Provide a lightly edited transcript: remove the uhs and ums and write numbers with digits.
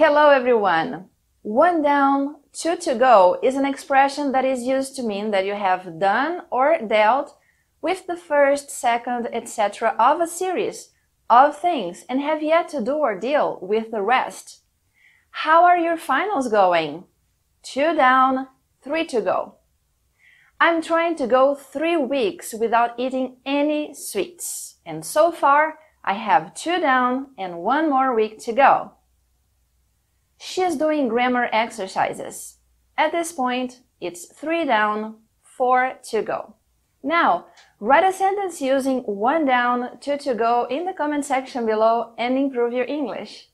Hello everyone! One down, two to go is an expression that is used to mean that you have done or dealt with the first, second, etc. of a series of things and have yet to do or deal with the rest. How are your finals going? Two down, three to go. I'm trying to go 3 weeks without eating any sweets, and so far I have two down and one more week to go. She's doing grammar exercises. At this point, it's three down, four to go. Now, write a sentence using one down, two to go in the comment section below and improve your English.